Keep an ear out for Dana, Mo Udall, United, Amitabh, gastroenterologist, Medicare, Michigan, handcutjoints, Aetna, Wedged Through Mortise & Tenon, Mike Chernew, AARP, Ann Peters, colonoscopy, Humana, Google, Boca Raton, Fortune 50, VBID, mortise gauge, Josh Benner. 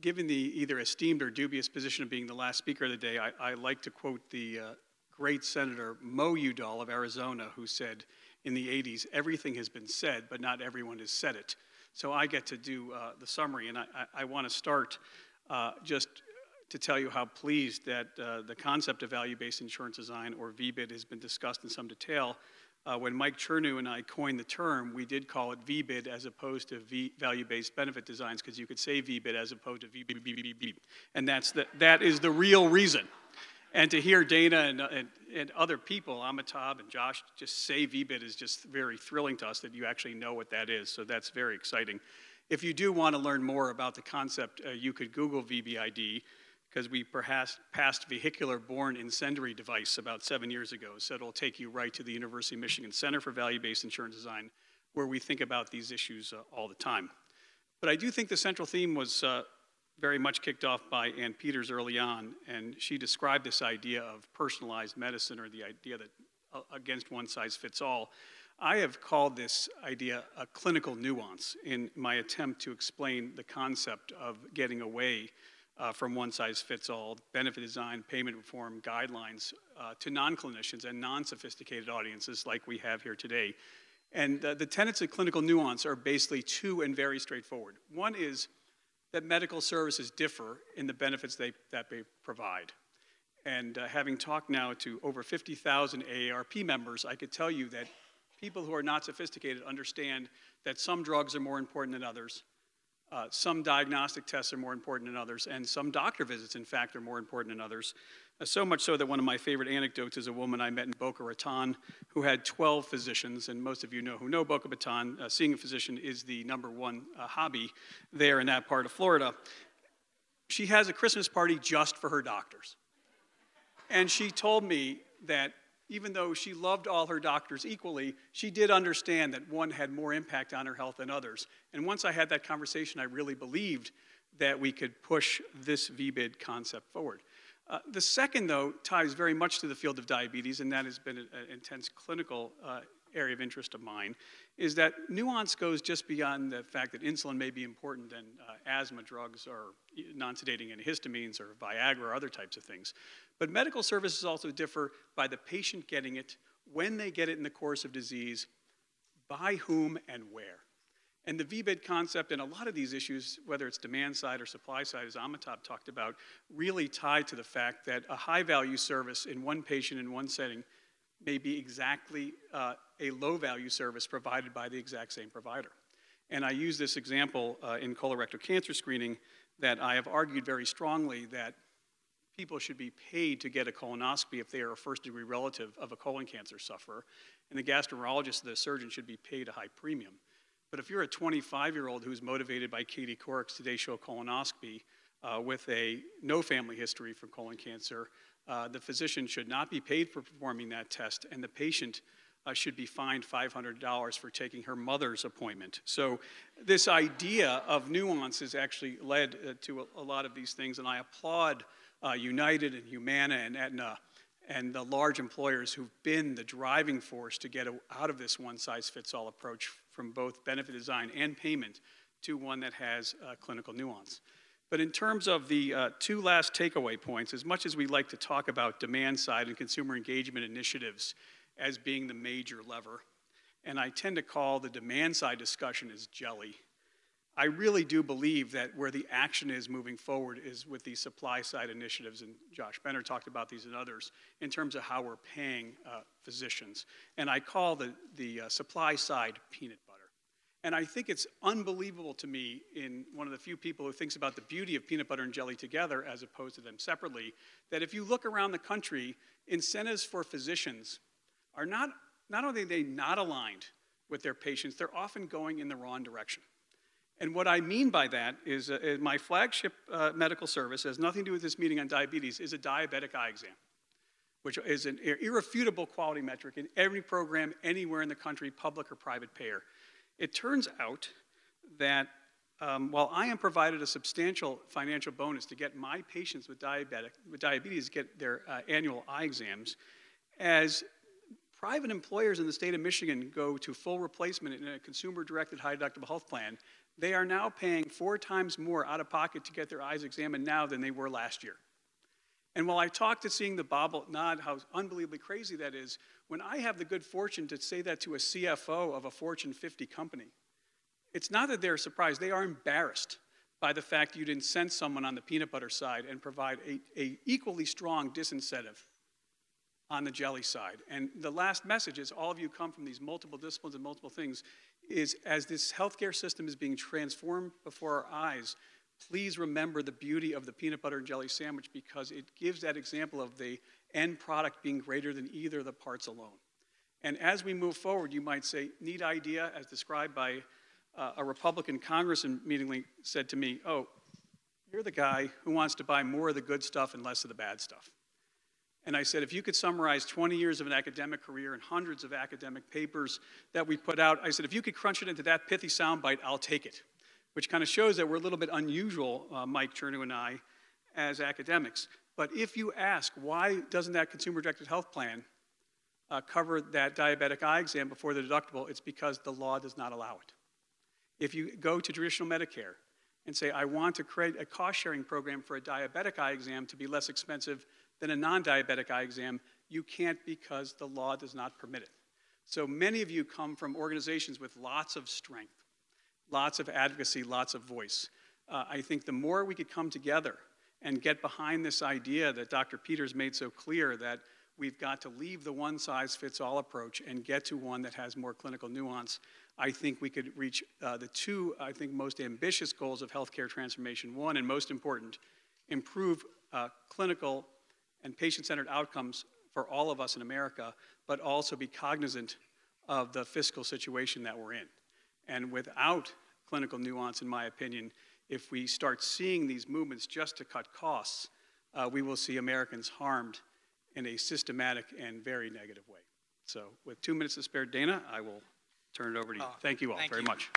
Given the either esteemed or dubious position of being the last speaker of the day, I like to quote the great Senator Mo Udall of Arizona, who said in the 80s, everything has been said, but not everyone has said it. So I get to do the summary, and I want to start just to tell you how pleased that the concept of value-based insurance design, or VBID, has been discussed in some detail. When Mike Chernew and I coined the term, we did call it VBID as opposed to value-based benefit designs, because you could say VBID as opposed to VBID, and that is the real reason. And to hear Dana and other people, Amitabh and Josh, just say VBID is just very thrilling to us, that you actually know what that is, so that's very exciting. If you do want to learn more about the concept, you could Google VBID, because we perhaps passed vehicular borne incendiary device about 7 years ago, so it'll take you right to the University of Michigan Center for Value-Based Insurance Design, where we think about these issues all the time. But I do think the central theme was very much kicked off by Ann Peters early on, and she described this idea of personalized medicine, or the idea that against one size fits all. I have called this idea a clinical nuance in my attempt to explain the concept of getting away from one size fits all, benefit design, payment reform, guidelines to non-clinicians and non-sophisticated audiences like we have here today. And the tenets of clinical nuance are basically two and very straightforward. One is that medical services differ in the benefits that they provide. And having talked now to over 50,000 AARP members, I could tell you that people who are not sophisticated understand that some drugs are more important than others, some diagnostic tests are more important than others, and some doctor visits, in fact, are more important than others. So much so that one of my favorite anecdotes is a woman I met in Boca Raton who had 12 physicians, and most of you know who know Boca Raton. Seeing a physician is the #1 hobby there in that part of Florida. She has a Christmas party just for her doctors. And she told me that even though she loved all her doctors equally, she did understand that one had more impact on her health than others. And once I had that conversation, I really believed that we could push this VBID concept forward. The second, though, ties very much to the field of diabetes, and that has been an intense clinical area of interest of mine, is that nuance goes just beyond the fact that insulin may be important than asthma drugs or non-sedating antihistamines or Viagra or other types of things. But medical services also differ by the patient getting it, when they get it in the course of disease, by whom and where. And the VBID concept and a lot of these issues, whether it's demand side or supply side, as Amitabh talked about, really tie to the fact that a high-value service in one patient in one setting may be exactly a low-value service provided by the exact same provider. And I use this example in colorectal cancer screening that I have argued very strongly that people should be paid to get a colonoscopy if they are a first-degree relative of a colon cancer sufferer, and the gastroenterologist, the surgeon, should be paid a high premium. But if you're a 25-year-old who's motivated by Katie Couric's Today Show colonoscopy with a no family history for colon cancer, the physician should not be paid for performing that test, and the patient should be fined $500 for taking her mother's appointment. So this idea of nuance has actually led to a lot of these things, and I applaud United and Humana and Aetna and the large employers who've been the driving force to get out of this one-size-fits-all approach from both benefit design and payment to one that has clinical nuance. But in terms of the two last takeaway points, as much as we like to talk about demand side and consumer engagement initiatives as being the major lever, and I tend to call the demand side discussion as jelly, I really do believe that where the action is moving forward is with these supply side initiatives, and Josh Benner talked about these and others, in terms of how we're paying physicians. And I call the supply side peanut butter. And I think it's unbelievable to me, in one of the few people who thinks about the beauty of peanut butter and jelly together as opposed to them separately, that if you look around the country, incentives for physicians are not only not aligned with their patients, they're often going in the wrong direction. And what I mean by that is my flagship medical service, has nothing to do with this meeting on diabetes, is a diabetic eye exam, which is an irrefutable quality metric in every program anywhere in the country, public or private payer. It turns out that while I am provided a substantial financial bonus to get my patients with diabetes get their annual eye exams, as private employers in the state of Michigan go to full replacement in a consumer-directed high-deductible health plan, They are now paying 4 times more out of pocket to get their eyes examined now than they were last year. And while I talk to seeing the bobble nod, how unbelievably crazy that is, when I have the good fortune to say that to a CFO of a Fortune 50 company, it's not that they're surprised, they are embarrassed by the fact you didn't send someone on the peanut butter side and provide a equally strong disincentive on the jelly side. And the last message is, all of you come from these multiple disciplines and multiple things, is as this healthcare system is being transformed before our eyes, please remember the beauty of the peanut butter and jelly sandwich, because it gives that example of the end product being greater than either of the parts alone. And as we move forward, you might say, neat idea, as described by a Republican congressman meeting said to me, oh, you're the guy who wants to buy more of the good stuff and less of the bad stuff. And I said, if you could summarize 20 years of an academic career and hundreds of academic papers that we put out, I said, if you could crunch it into that pithy soundbite, I'll take it. Which kind of shows that we're a little bit unusual, Mike Chernew and I, as academics. But if you ask, why doesn't that consumer-directed health plan cover that diabetic eye exam before the deductible? It's because the law does not allow it. If you go to traditional Medicare and say, I want to create a cost-sharing program for a diabetic eye exam to be less expensive than a non-diabetic eye exam, you can't, because the law does not permit it. So many of you come from organizations with lots of strength, lots of advocacy, lots of voice. I think the more we could come together and get behind this idea that Dr. Peters made so clear, that we've got to leave the one-size-fits-all approach and get to one that has more clinical nuance, I think we could reach the two, I think, most ambitious goals of healthcare transformation. One, and most important, improve clinical and patient-centered outcomes for all of us in America, but also be cognizant of the fiscal situation that we're in. And without clinical nuance, in my opinion, if we start seeing these movements just to cut costs, we will see Americans harmed in a systematic and very negative way. So with 2 minutes to spare, Dana, I will turn it over to you. Thank you all very much.